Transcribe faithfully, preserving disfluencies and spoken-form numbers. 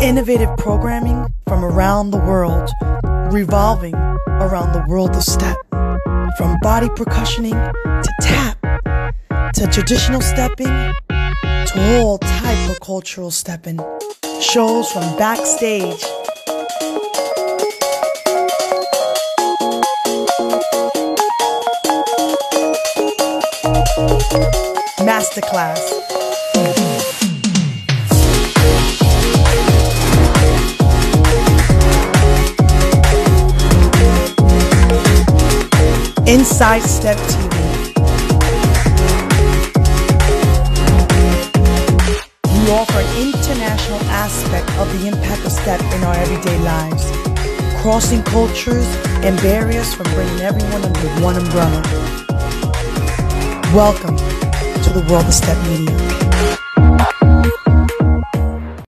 Innovative programming from around the world, revolving around the world of step. From body percussioning to tap, to traditional stepping, to all type of cultural stepping. Shows from backstage. Masterclass. Inside Step T V. We offer an international aspect of the impact of step in our everyday lives, crossing cultures and barriers from bringing everyone under one umbrella. Welcome to the World of Step Media.